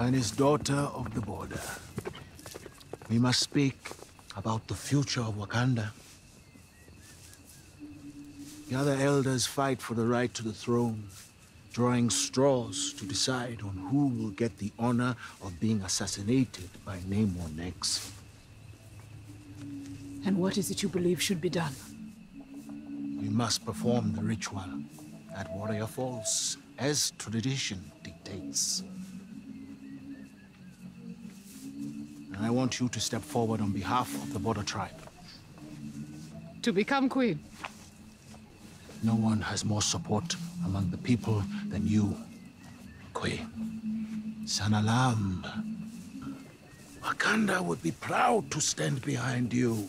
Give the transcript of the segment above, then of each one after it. and is daughter of the border. We must speak about the future of Wakanda. The other elders fight for the right to the throne, drawing straws to decide on who will get the honor of being assassinated by Namor next. And what is it you believe should be done? We must perform the ritual at Warrior Falls, as tradition dictates. And I want you to step forward on behalf of the border tribe. To become queen? No one has more support among the people than you, Kwe. Sanalam. Wakanda would be proud to stand behind you.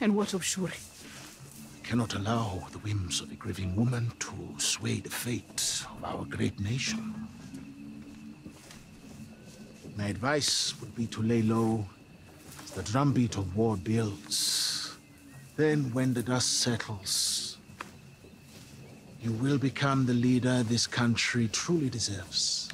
And what of Shuri? We cannot allow the whims of a grieving woman to sway the fate of our great nation. My advice would be to lay low as the drumbeat of war builds. Then, when the dust settles, you will become the leader this country truly deserves.